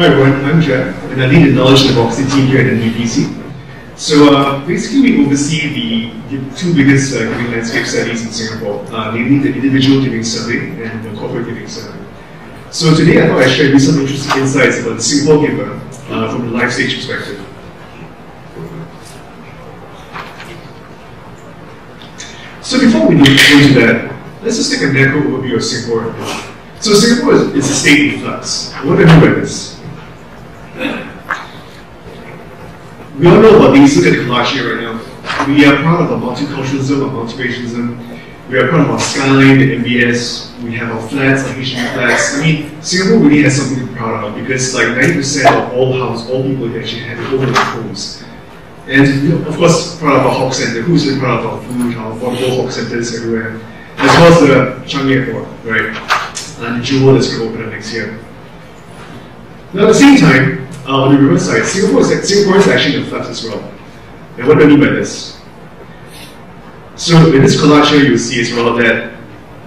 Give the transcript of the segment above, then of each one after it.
Hi everyone, I'm Jeff, and I lead the Knowledge Democracy team here at NBDC. So basically we oversee the two biggest giving landscape studies in Singapore, namely the individual giving survey and the corporate giving survey. So today I thought I'd share with you some interesting insights about the Singapore giver from the life stage perspective. So before we go into that, let's just take a narrow overview of Singapore. So Singapore is a state in flux. What do I mean by this? We all know about these. Look at the collage here right now. We are proud of our multiculturalism, our multiracialism. We are proud of our skyline, the MBS. We have our flats, our HDB flats. I mean, Singapore really has something to be proud of because like 90% of all people here actually have their own homes. And of course, proud of our hawk center, who's in proud of our food, our affordable hawk centers everywhere, as well as the Changi Airport, right? And Jewel is going to open up next year. Now, at the same time, on the reverse side, Singapore is actually in flux as well. And what do I mean by this? So, in this collage here, you'll see as well that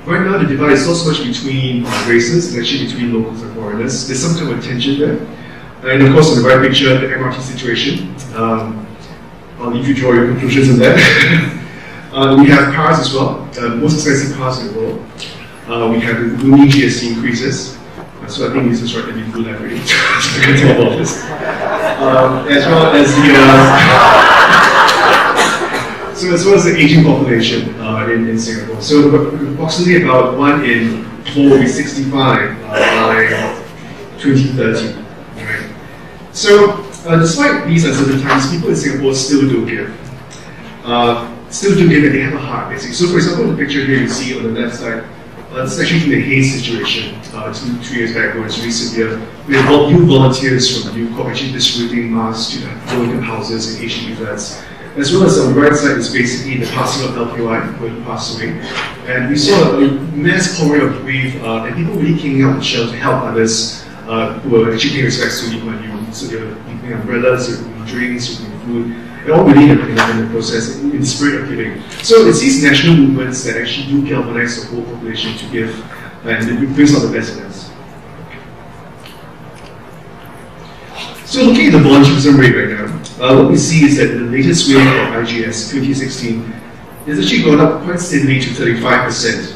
right now the divide is not so much between races, it's actually between locals and foreigners. There's some kind of tension there. And of course, on the right picture, the MRT situation. I'll leave you to draw your conclusions on that. We have cars as well, most expensive cars in the world. We have the looming GST increases. So I think this is right that we do that already. I can talk about this. As well as the as well as the aging population in Singapore. So approximately about 1 in 4 will be 65 by 2030. Right. So despite these uncertain times, people in Singapore still do give. And they have a heart, basically. So for example, the picture here you see on the left side, this is actually from the Hayes situation 2 years back when it was really severe. We had new volunteers from UCOP actually distributing masks to low-income houses and HDB flats. As well as on the right side is basically the passing of LPY, when he passed away. And we saw a mass pouring of grief and people really came out and showed to help others who were actually paying respects to you. So they were giving umbrellas, they were giving drinks, they were giving food. They all really have been in the process, in the spirit of giving. So it's these national movements that actually do galvanize the whole population to give, and it brings out the best in us. So looking at the volunteerism rate right now, what we see is that the latest wave of IGS 2016 has actually gone up quite steadily to 35%,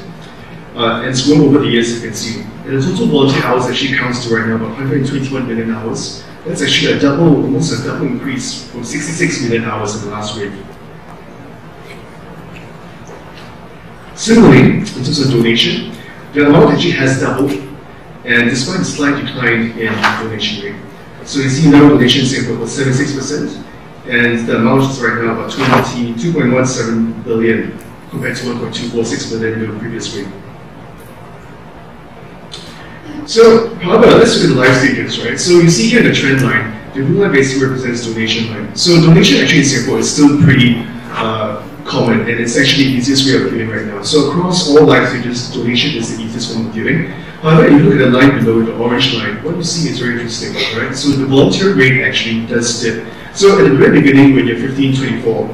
and it's grown over the years, you can see. And the total volunteer hours actually counts to right now about 121 million hours. That's actually a double, almost a double increase from 66 million hours in the last wave. Similarly, in terms of donation, the amount actually has doubled, and despite a slight decline in donation rate. So you see now donation in Singapore was 76%, and the amount is right now about 2.17 billion compared to 1.246 billion in the previous wave. So, however, let's look at the life stages, right? So you see here the trend line, the blue line basically represents donation line. So donation actually in Singapore is still pretty common, and it's actually the easiest way of giving right now. So across all life stages, donation is the easiest form of giving. However, if you look at the line below, the orange line, what you see is very interesting, right? So the volunteer rate actually does dip. So at the very beginning, when you're 15, 24,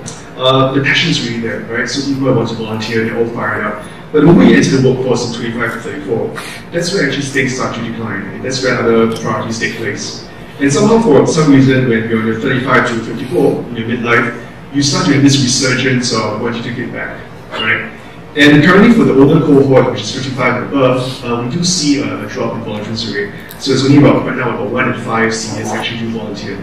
the passion is really there, right? So people want to volunteer, they're all fired up. But the moment you enter the workforce in 25 to 34, that's where actually things start to decline, and that's where other priorities take place. And somehow, for some reason, when you're in your 35 to 54, in your midlife, you start doing this resurgence of what you to give back, right? And currently, for the older cohort, which is 55 and above, we do see a drop in volunteering rate. So it's only about right now about 1 in 5 seniors actually do volunteer.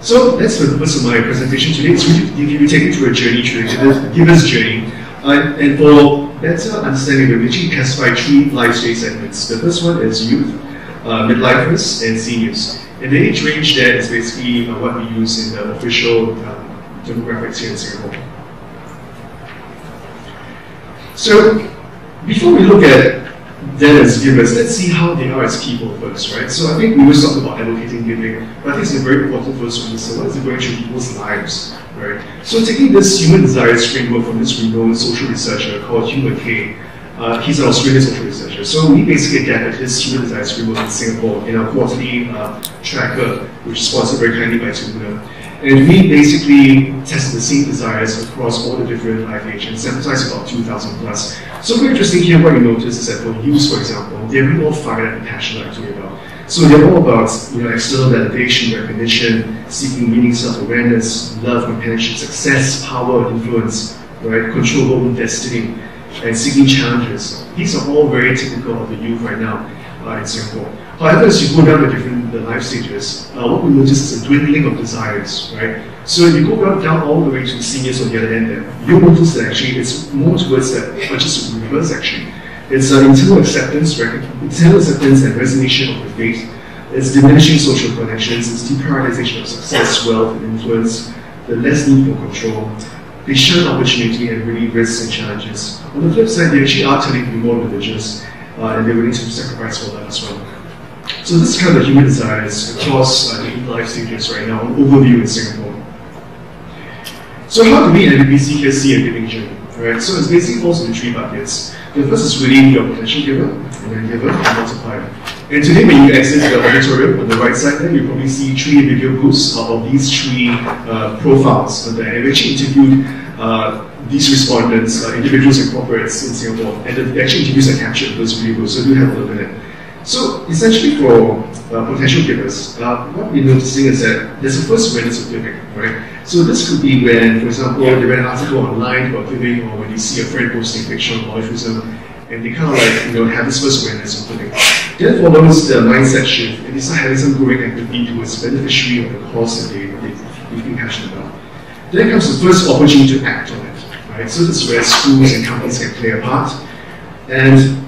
So that's the purpose of my presentation today. It's really to take you through a journey, the giver's journey, and for better understanding, we actually classify 3 life stage segments. The first one is youth, midlifers, and seniors. And the age range there is basically what we use in the official demographics here in Singapore. So before we look at them as givers, let's see how they are as people first, right? So I think we always talk about allocating giving, but I think it's a very important first one. So what is it going through people's lives, right? So taking this human desires framework from this renowned social researcher called Hugh Mackay, he's an Australian social researcher. So we basically adapted his human desires framework in Singapore in our quarterly tracker, which is sponsored very kindly by Tuna. And we basically tested the same desires across all the different live agents, sample size about 2,000 plus. So very interesting here, what you notice is that for use, for example, they're really all fired and passionate I'm talking about. So they're all about, you know, external validation, recognition, seeking meaning, self-awareness, love, companionship, success, power, influence, right? Control over destiny, and seeking challenges. These are all very typical of the youth right now in Singapore. However, as you go down the different life stages, what we notice is a dwindling of desires, right? So if you go down all the way to the seniors on the other end, then you'll notice that actually it's more towards that, but just reverse actually. It's internal acceptance, right? Internal acceptance and resignation of the faith. It's diminishing social connections, it's deprioritization of success, wealth, and influence, the less need for control. They shun opportunity and really risks and challenges. On the flip side, they actually are turning to be more religious, and they're willing to sacrifice for that as well. So this is kind of the human desires across the life stages right now, an overview in Singapore. So how do we at NBDC here see a giving journey? Right? So it's basically falls into three buckets. The first is really your potential giver, and then giver and multiplier. And today when you exit the auditorium on the right side there, you probably see three video groups of these three profiles that have actually interviewed these respondents, individuals and corporates in Singapore, and the actual interviews are captured in those video groups, so do have a look at it. So essentially for potential givers, what we're noticing is that there's a first awareness of giving, right? So this could be when, for example, they read an article online about giving, or when you see a friend posting picture on altruism, and they kind of like, you know, have this first awareness of giving. Then follows the mindset shift, and they start having some growing activity towards beneficiary of the cause that they've been passionate about. Then comes the first opportunity to act on it, right? So this is where schools and companies can play a part. And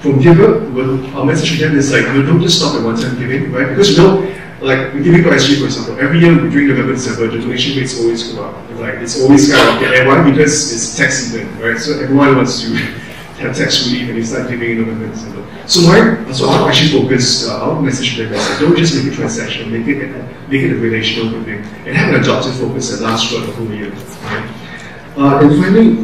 from giver, well, our message to them is like, you don't just stop at one-time giving, right? Because you know, like we giving for SG, for example, every year during November, December, the donation rates always go up. Like it's always skyrocketing, and why? Because it's tax season, right? So everyone wants to have tax relief, and they start giving in November, December. So I'm actually focused. Our message to them is like, don't just make a transaction, make it a relational giving, and have an adopted focus that lasts throughout the whole year, right? And finally,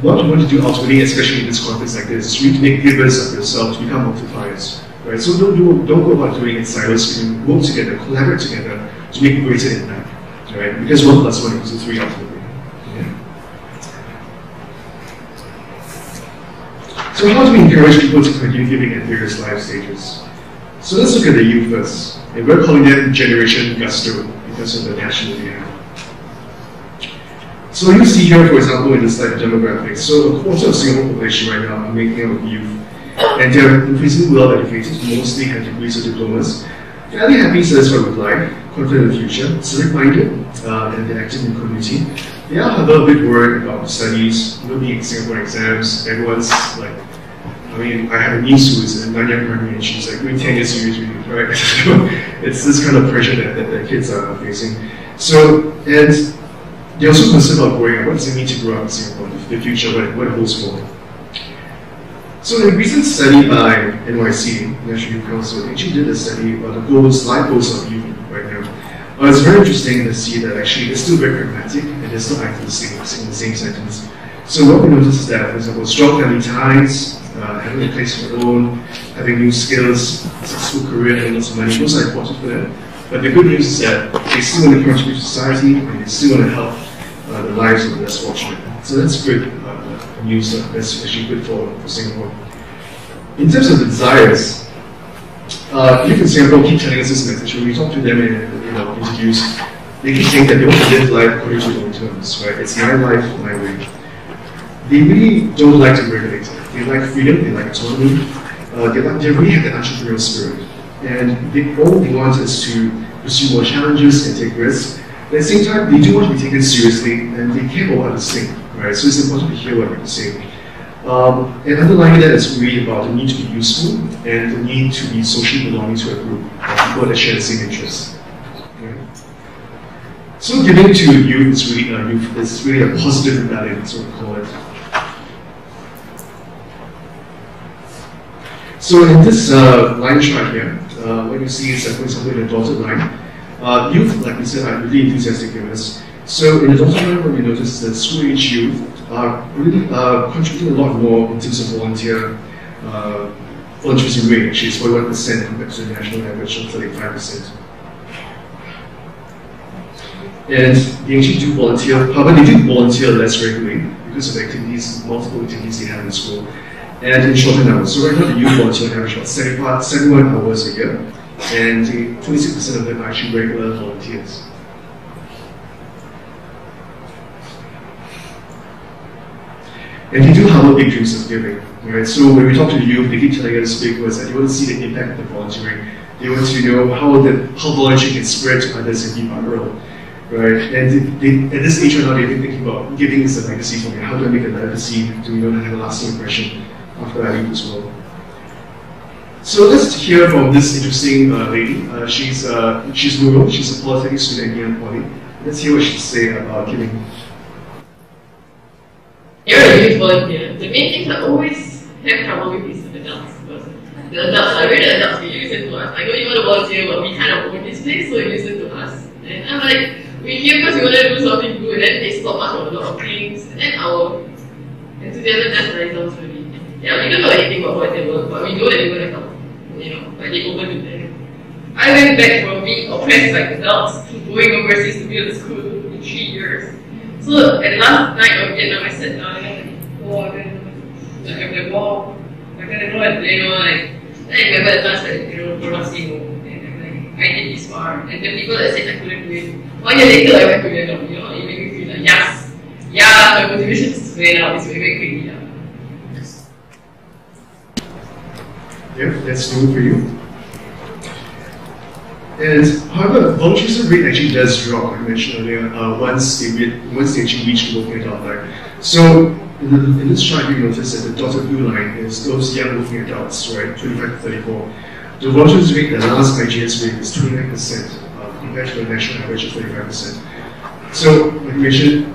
what you want to do ultimately, especially in this context like this, is really to make givers of yourself to become multipliers, right? So don't go about doing it in silos. You can work together, collaborate together to make a greater impact, right? Because 1 + 1 = 3 ultimately. Yeah. So how do we encourage people to continue giving at various life stages? So let's look at the youth first, and we're calling them Generation Gusto because of the passion that they have. So you see here, for example, in this type of demographics, so a quarter of Singapore population right now are making up of youth, and they're increasingly well educated, mostly have degrees or diplomas, fairly happy, satisfied with life, confident in the future, civic-minded, and they're active in the community. They are, however, a bit worried about studies, not being in Singapore exams. Everyone's like, I mean, I have a niece who is in Nanyang Primary, and she's like doing 10-year series with you, right? So it's this kind of pressure that kids are facing. So, and they're also concerned about growing up. What does it mean to grow up in Singapore, the future, what it holds for? So in a recent study by NYC, National Youth Council, they actually did a study about the goals, life goals of youth right now. It's very interesting to see that actually they're still very pragmatic and they're still acting in the same sentence. So what we notice is that, for example, strong family ties, having a place of their own, having new skills, successful career, and lots of money, those are important for them. But the good news is that they still want to contribute to society and they still want to help the lives of the less fortunate. So that's good news, that's actually good for Singapore. In terms of the desires, people in Singapore keep telling us this message. When we talk to them in our interviews, they keep saying that they want to live life according to their own terms, right? It's my life, my way. They really don't like to be regulated. They like freedom, they like autonomy, they really have the entrepreneurial spirit. And all they want is to pursue more challenges and take risks. At the same time, they do want to be taken seriously, and they care about what others think, right? So it's important to hear what people say. And underlying that is really about the need to be useful and the need to be socially belonging to a group of people that share the same interests. Okay? So giving to youth is really, a positive value, that's what we call it. So in this line chart here, what you see is that, for example, in a dotted line, youth, like we said, are really enthusiastic givers. So in the dotted line, what we notice is that school-age youth are really contributing a lot more in terms of volunteerism rate, actually, is 41% compared to the national average of 35%. And they actually do volunteer, however, they do volunteer less regularly because of activities, multiple activities they have in school, and in shortened hours. So right now the youth volunteer average about 71 hours a year, and 26% of them are actually regular volunteers. And they do harbor big dreams of giving, right? So when we talk to the youth, they keep telling us big words that they want to see the impact of the volunteering. They want to know how volunteering can spread to others and be viral, right? And they, at this age right now, they've been thinking about giving is a legacy for me. How do I make a legacy to have a lasting impression after I leave this world? So let's hear from this interesting lady. She's Google. She's a polytechnic student here in Poly. Let's hear what she say about giving. You're a youth volunteer. The main thing I always have trouble with is the adults. Because the adults, I read the adults, they listen to us. I don't even want to volunteer, but we kind of own this place, so they listen to us. And I'm like, we're here because we want to do something good. And then they stop us on a lot of things. And then our enthusiasm just dies down slowly. Yeah, we don't know anything about volunteer work, but we know that they're going to help. You know, but they open to them. I went back from being oppressed like adults to going overseas to build school in 3 years. So, at last night of Vietnam, I sat down and I was like, oh, I remember at last that, Corona said no, and I'm like, I did this far. And the people that said I couldn't do it, 1 year later I went to Vietnam, it made me feel like, yes, yeah, my motivation is way now, it's way crazy now. Yeah, that's new for you. And however, volunteerism rate actually does drop, like I mentioned earlier, once they actually reach the working adult line. So in this chart, you notice that the dotted blue line is those young working adults, right, 25 to 34. The volunteerism rate, the last IGS rate, is 29%, compared to the national average of 35%. So, like I mentioned,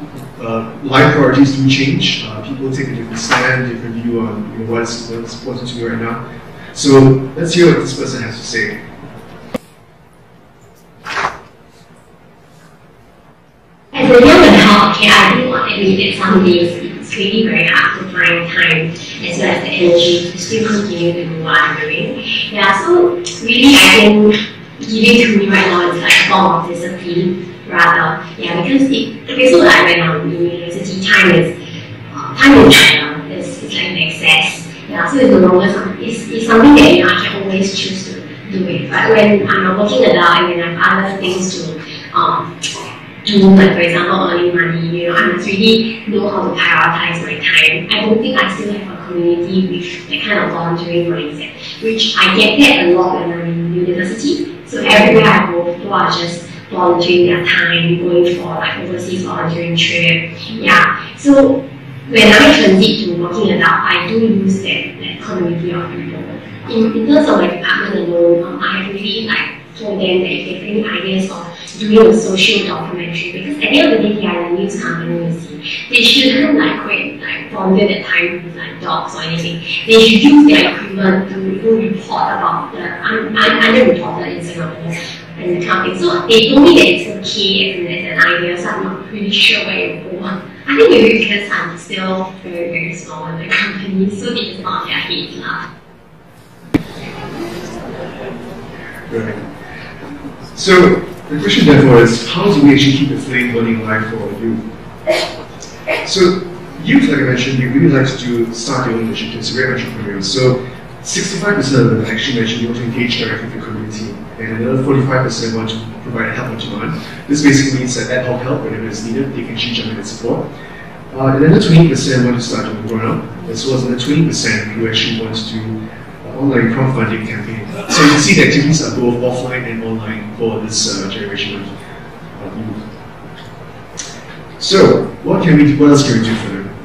life priorities do change. People take a different stand, different view on what's important to me right now. So let's hear what this person has to say. As a young adult, I really want to read it some days. It's really very hard to find time as well as the energy to still continue to do what I'm doing. Yeah, so really I think giving to me right now is like a form of discipline rather. Yeah, because so like right now in university, time is right now. It's like an excess. Yeah, so it's no longer something, it's something that I can always choose to do it. But when I'm a working adult, I mean, I have other things to do, like for example earning money, I must really know how to prioritize my time. I don't think I still have a community with that kind of volunteering mindset, which I get that a lot when I'm in university. So everywhere I go, people are just volunteering their time, going for like overseas volunteering trip. Yeah. So when I transit to working adult, I do lose that community of people. In terms of my department alone, I have really told them that if they have any ideas of doing a social documentary, because at the end of the day, they are a news company, they shouldn't quite bother that time with dogs or anything. They should use their equipment to report about the underreported in Singapore and the kind of thing. So they told me that it's okay as an idea, so I'm not really sure where it will go. I think maybe because I'm still very, very small in the company, so they just not their heads lah. Right. So the question therefore is, how do we actually keep the flame burning alive for youth? So youth, like I mentioned, you really like to start your own initiatives, very entrepreneurial. So 65% of them actually mentioned you want to engage directly with the community, and another 45% want to provide help on demand. This basically means that ad hoc help, whenever it's needed, they can actually jump in and support. And another 20% want to start on the ground, as well as another 20% who actually wants to online crowdfunding campaign. So you can see the activities are both offline and online for this generation of youth. So what else can we do for them?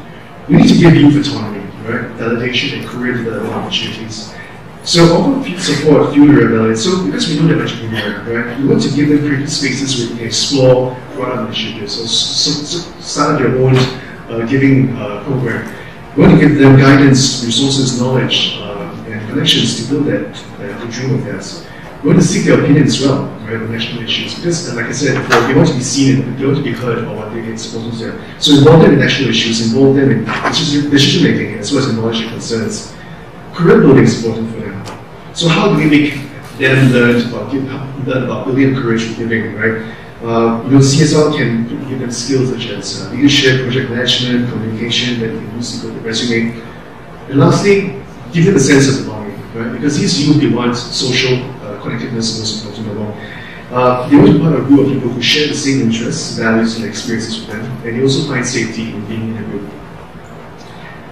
We need to give youth autonomy, right? Validation and career development opportunities. So often support fuel the rebellion. So because we know that much more, right? We want to give them creative spaces where they can explore product initiatives. So start their own giving program. We want to give them guidance, resources, knowledge, connections to build that dream of theirs. We want to seek their opinion as well, right, on national issues. Because, like I said before, they want to be seen and they want to be heard on what they get supposed to do. So involve them in national issues, involve them in decision making, as well as acknowledging concerns. Career building is important for them. So how do we make them learn about building courage and giving, right? You'll see someone can give them skills such as leadership, project management, communication that you can use to build the resume. And lastly, give them a sense of belonging, right? Because these youth, they want social connectedness most important of all. They also want a group of people who share the same interests, values, and experiences with them, and they also find safety in being in a group.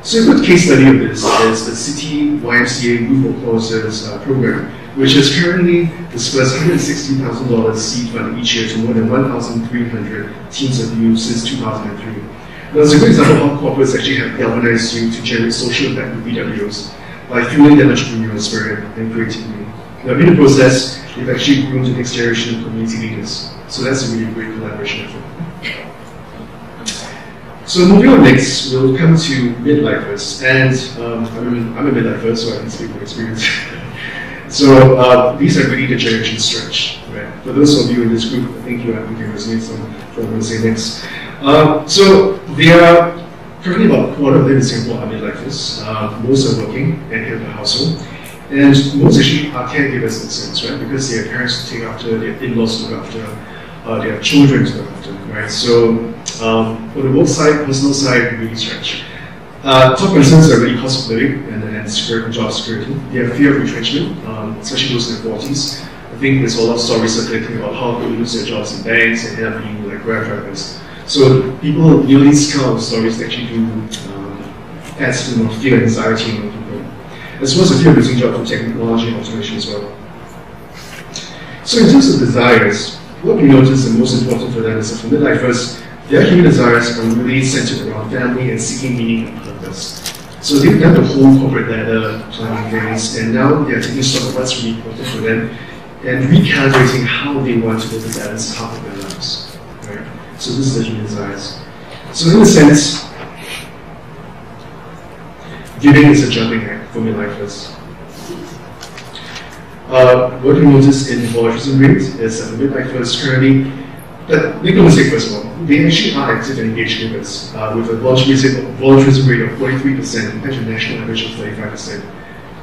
So a good case study of this is the City YMCA Youth Workforces program, which has currently dispersed $160,000 seed fund each year to more than 1,300 teams of youth since 2003. Now, it's a good example of how corporates actually have galvanized youth to generate social impact with BWOs by fueling their entrepreneurial spirit and creativity. Now, in the process, they've actually groomed the next generation of community leaders. So that's a really great collaboration effort. So moving on next, we'll come to midlifers, and I'm a midlifer, so I can speak from experience. So these are really the generation stretch, right? For those of you in this group, I think you have to resonate some what I'm going to say next. So they are currently about a quarter of them in Singapore are midlifers. Most are working and have a household, and most actually are caregivers in a sense, right? Because they have parents to take after, they have in-laws to look after. They have children to look after, right? So, for the work side, personal side, really stretch. Top concerns are really cost of living and job security. They have fear of retrenchment, especially those in their 40s. I think there's a lot of stories circulating about how people lose their jobs in banks and end up being like Grab drivers. So, people, you know, these kind of stories actually do add some fear and anxiety in people, as well as a fear of losing jobs from technology and automation as well. So, in terms of desires, what we notice the most important for them is that for midlifers, their human desires are really centered around family and seeking meaning and purpose. So they've done the whole corporate ladder planning things, and now they're taking stock of what's really important for them and recalibrating how they want to build the balanced half of their lives. Right? So this is the human desires. So in a sense, giving is a jumping act for midlifers. What we notice in volunteerism rates is that the midlifers currently, but make no mistake first of all, they actually are active and engaged givers with a volunteerism rate of 43% compared to a national average of 35%.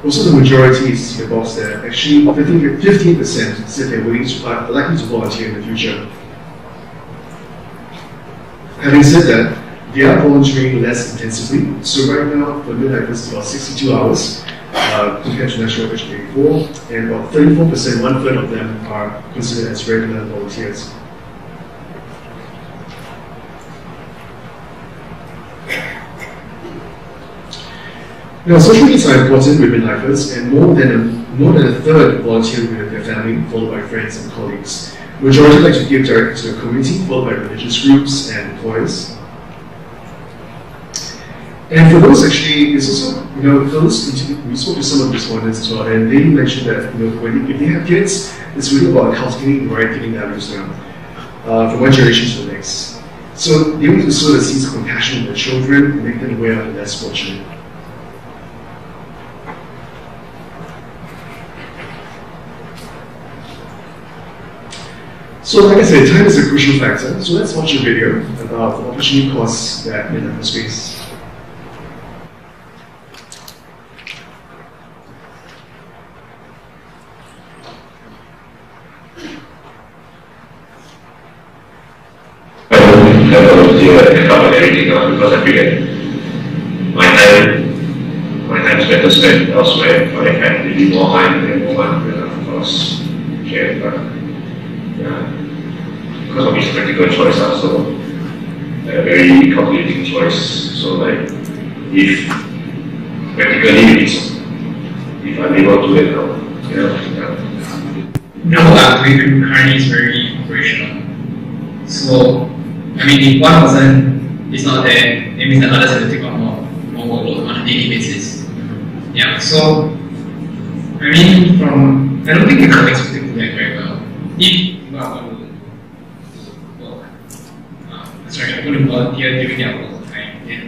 Also, the majority is the box there. Actually, 15% said they're willing to, are likely to volunteer in the future. Having said that, they are volunteering less intensively. So right now, for midlifers, it's about 62 hours. Compared to national average 84, and about 34%, one-third of them are considered as regular volunteers. Now, social needs are important with midlifers, and more than a third volunteer with their family, followed by friends and colleagues. Majority like to give directly to the community, followed by religious groups and employers. And for those actually, it's also, you know, we spoke to some of the respondents as well, and they mentioned that, you know, if they have kids, it's really about cultivating right giving values now, from one generation to the next. So they want to sow the seeds of compassion in their children and make them aware of the less fortunate. So like I said, time is a crucial factor, so let's watch a video about the opportunity costs that midlifers face. Because I figured my time is better spent elsewhere. If I had really more time and more money, then of course share. But yeah, because of this practical choice, also a very calculating choice. So like, if practically it's if I'm able to do it now, you know, yeah. Currently is very operational. So I mean, if one person it's not there, it means that others have to take on more workload on a daily basis. Yeah, so, I mean, I don't think the context will do that very well. If you are going to work, I'm going to volunteer during their work time, then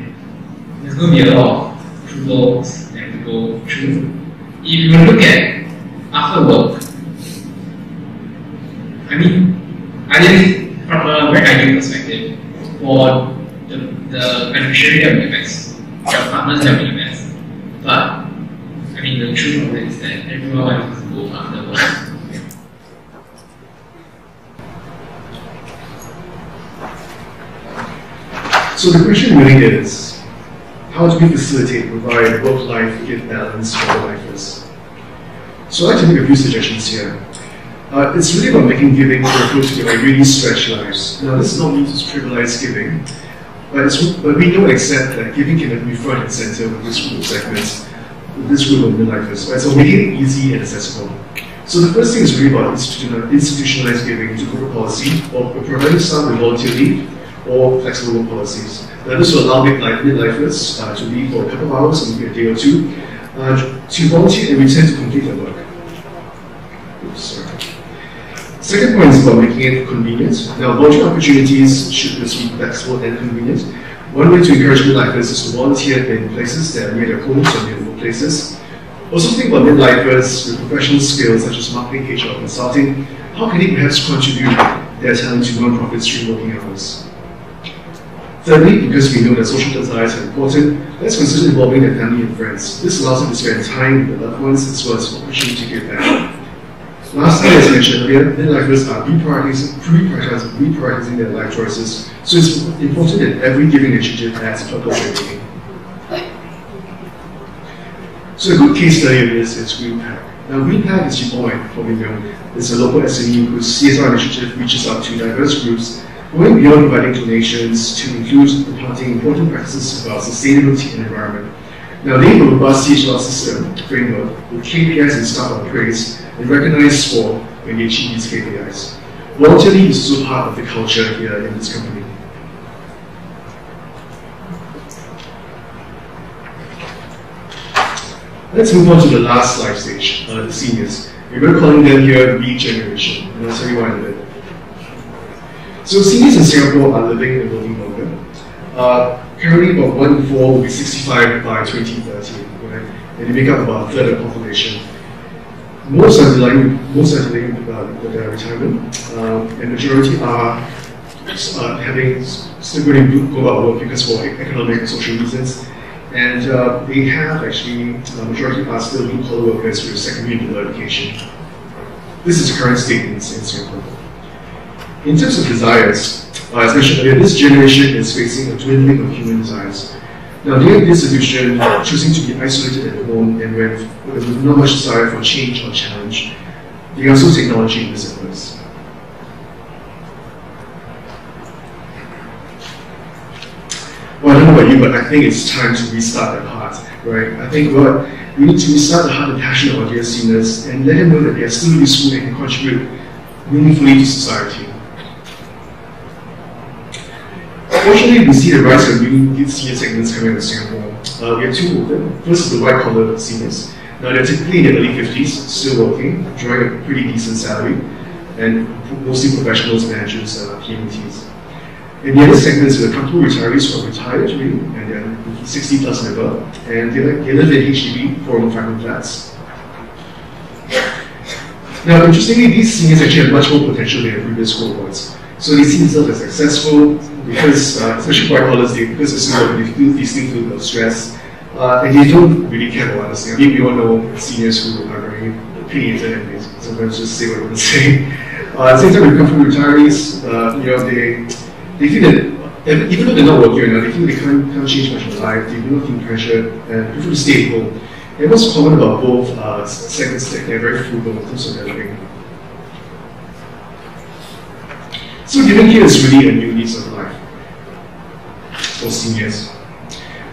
there's going to be a lot of approvals that have to go through. If you look at after work, I mean, I think from a very ideal perspective, for the beneficiary that will be best, the partners that will be best. But, I mean, the truth of it is that everyone wants to go after work. So the question really is, how do we facilitate and provide work-life balance for lifers? So I'd like to make a few suggestions here. It's really about making giving for folks to really stretch lives. Now, this is not meant to trivialize giving, but we know and accept that giving can be front and center with this group of segments, with this group of midlifers. Right? So making it easy and accessible. So the first thing is really about institutionalized giving to corporate policy, or providing some volunteer leave or flexible work policies. Now, this will allow midlifers to leave for a couple of hours, maybe a day or two, to volunteer and return to complete their work. Oops, sorry. Second point is about making it convenient. Now, volunteer opportunities should be flexible and convenient. One way to encourage midlifers is to volunteer in places that are near their homes or near workplaces. Also, think about midlifers with professional skills such as marketing, HR, consulting. How can they perhaps contribute their talent to non-profits during working hours? Thirdly, because we know that social desires are important, let's consider involving their family and friends. This allows them to spend time with their loved ones as well as an opportunity to give back. Lastly, as I mentioned earlier, midlifers are reprioritizing their life choices, so it's important that every giving initiative adds purpose and meaning. So a good case study of this is GreenPac. Now, GreenPac, as you all probably know, is a local SME whose CSR initiative reaches out to diverse groups, going beyond providing donations to include implementing important practices about sustainability and environment. Now, they have a robust CSR system framework with KPIs and staff upgrades and recognized score when they achieve these KPIs. Volunteering is also part of the culture here in this company. Let's move on to the last life stage, the seniors. We're calling them here B generation, and I'll tell you why in a bit. So seniors in Singapore are living and working longer. Currently, about 1 in 4 will be 65 by 2030, right? And they make up about a third of the population. Most are delaying their retirement, and majority are still going to go out of work because for economic and social reasons. And they have actually, majority are still blue collar workers with secondary and middle education. This is the current state in Singapore. In terms of desires, as mentioned earlier, this generation is facing a dwindling of human desires. Now, they have this institution choosing to be isolated at home and with not much desire for change or challenge. They also technology in this advice. Well, I don't know about you, but I think it's time to restart the heart, right? I think what we need to restart the heart and passion of our dear seniors and let them know that they are still useful and can contribute meaningfully to society. Unfortunately, we see the rise of new senior segments coming out of Singapore. We have two of them. First is the white-collar seniors. Now, they're typically in their early 50s, still working, drawing a pretty decent salary, and mostly professionals, managers, PMTs. And the other segment is the comfortable retirees who are retired, really, and they're 60 plus and above, and they live in HDB, 4 and 5 room flats. Now, interestingly, these seniors actually have much more potential than their previous cohorts. So they see themselves as successful, because, especially white collars, because this is what they still feel of stress, and they don't really care about us. I mean, we all know seniors who are very opinionated and they sometimes just say what they say. At the same time, when we come from retirees, they feel that even though they're not working right now, they feel they can't change much in their life, they do not feel pressure, and prefer to stay at home. And what's common about both segments is that they're very frugal in terms of their living. So giving here is really a new lease of life for seniors.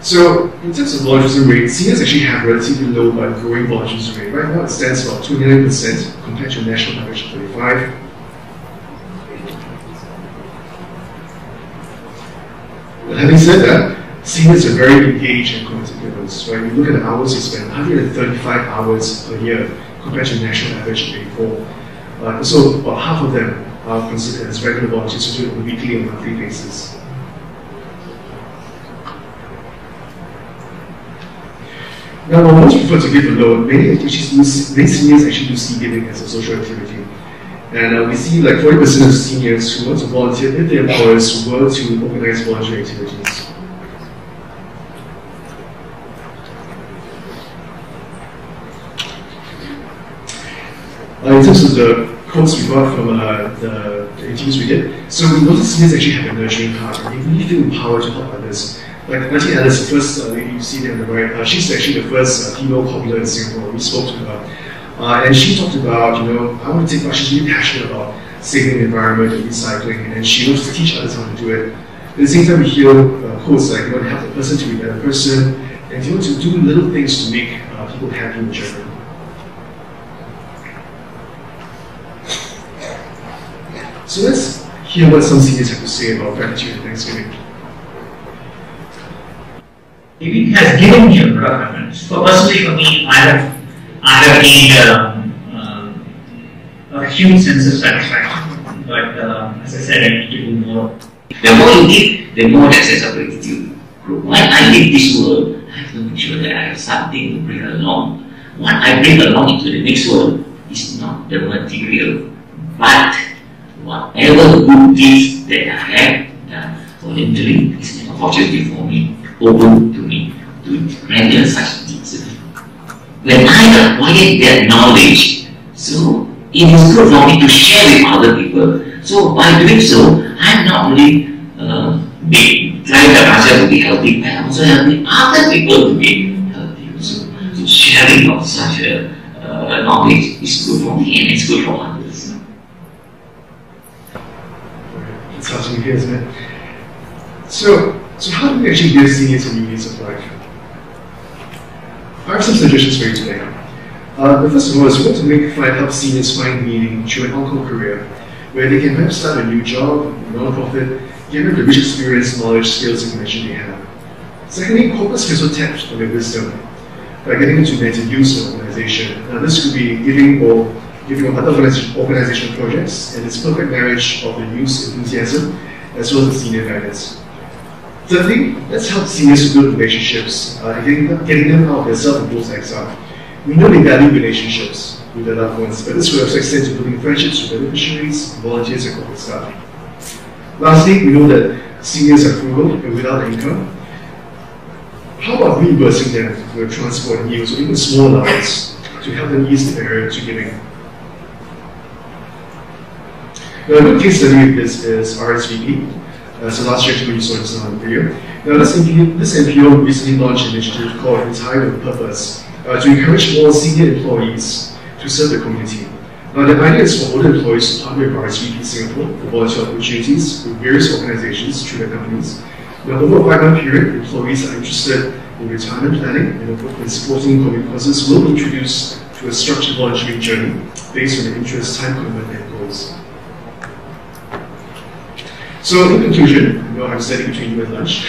So in terms of volunteerism rate, seniors actually have relatively low but growing volunteerism rate. Right now it stands about 29% compared to national average of 35%. But having said that, seniors are very engaged and committed givers. Right? You look at the hours they spend, 135 hours per year compared to national average of 84. So about half of them are considered as regular volunteers who do it on a weekly and monthly basis. Now, while most prefer to give alone, many seniors actually do see giving as a social activity. And we see like 40% of seniors who want to volunteer if their employers were to organize volunteer activities. In terms of the close report from the interviews we did. So we noticed students actually have a nurturing heart, and they really feel empowered to help others. Like Nancy Ellis, the first lady you see there on the right, she's actually the first female popular in Singapore. We spoke to her, and she talked about, you know, I want to take part. She's really passionate about saving the environment and recycling, and then she wants to teach others how to do it. At the same time, we hear quotes like, you want to help the person to be a better person, and you want to do little things to make people happy in general. So let's hear what some seniors have to say about gratitude and Thanksgiving. It has given me a lot of reference. So personally for me, I have made a huge sense of satisfaction. But as I said, I need to do more. The more you give, the more that sense of gratitude. When I leave this world, I have to make sure that I have something to bring along. What I bring along into the next world is not the material, but whatever good deeds that I have done voluntarily is an opportunity for me, open to me, to render such deeds. When I acquired that knowledge, so it is good for me to share with other people. So by doing so, I am not only trying to myself to be healthy, but I am also helping other people to be healthy. So sharing of such a knowledge is good for me and it's good for others. That's how it is, man. So how do we actually give seniors a new lease of life? I have some suggestions for you today. The first of all is we want to help seniors find meaning through an on-call career, where they can perhaps start a new job, a non-profit, given the rich experience, knowledge, skills, and connection they have. Secondly, corporates can also tap on their wisdom by getting into better use of organization. Now this could be giving or giving other organizational projects, and it's perfect marriage of the youth's enthusiasm as well as the senior guidance. Thirdly, let's help seniors to build relationships, getting them out of their self-imposed exile. We know they value relationships with their loved ones, but this will also extend to building friendships with beneficiaries, volunteers, and corporate staff. Lastly, we know that seniors are frugal and without income. How about reimbursing them for transport and meals, or even small allowance, to help them ease the barrier to giving? Now, a good case study of this is RSVP. So last year, you saw this on the video. Now, this NPO recently launched an initiative called Retired with Purpose to encourage all senior employees to serve the community. Now, the idea is for older employees to partner with RSVP Singapore for volunteer opportunities with various organizations through their companies. Now, over a 5-month period, employees are interested in retirement planning and supporting community causes will be introduced to a structured volunteering journey based on their interests, time commitment, and goals. So in conclusion, you know, I'm standing between you and lunch.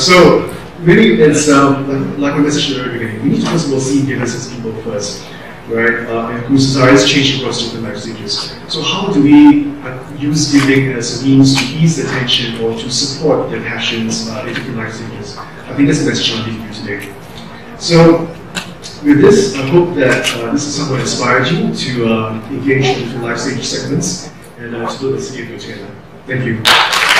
So really it's like I mentioned at the very beginning, we need to first of all see givers as people first, right? And whose desires change across different life stages. So how do we use giving as a means to ease the tension or to support their passions in different life stages? I think that's the message I'm leaving you today. So with this, I hope that this is somewhat inspired you to engage in different life stage segments and to build the city of Together. Thank you.